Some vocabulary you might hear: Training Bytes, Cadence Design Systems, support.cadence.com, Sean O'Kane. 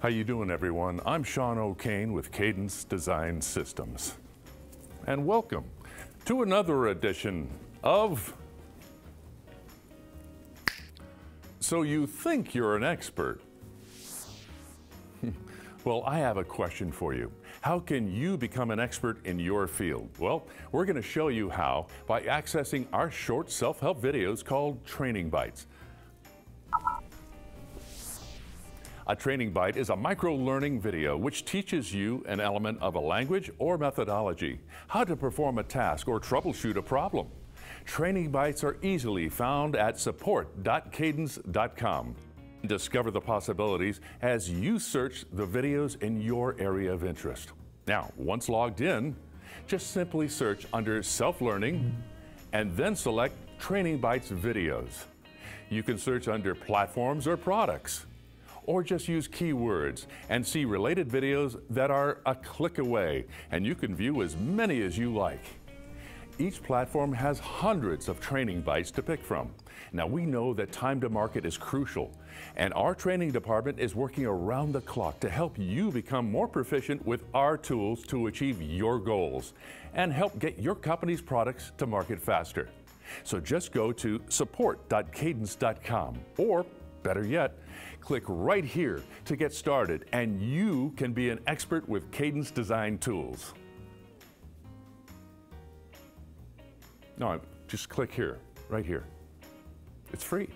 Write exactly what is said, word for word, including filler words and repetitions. How you doing, everyone? I'm Sean O'Kane with Cadence Design Systems. And welcome to another edition of So You Think You're an Expert. Well, I have a question for you. How can you become an expert in your field? Well, we're going to show you how by accessing our short self-help videos called Training Bytes. A Training Byte is a micro-learning video which teaches you an element of a language or methodology, how to perform a task or troubleshoot a problem. Training Bytes are easily found at support dot cadence dot com. Discover the possibilities as you search the videos in your area of interest. Now, once logged in, just simply search under Self-Learning and then select Training Bytes Videos. You can search under Platforms or Products, or just use keywords and see related videos that are a click away, and you can view as many as you like. Each platform has hundreds of Training Bytes to pick from. Now, we know that time to market is crucial, and our training department is working around the clock to help you become more proficient with our tools to achieve your goals and help get your company's products to market faster. So just go to support dot cadence dot com, or better yet, click right here to get started, and you can be an expert with Cadence Design Tools. No, just click here, right here. It's free.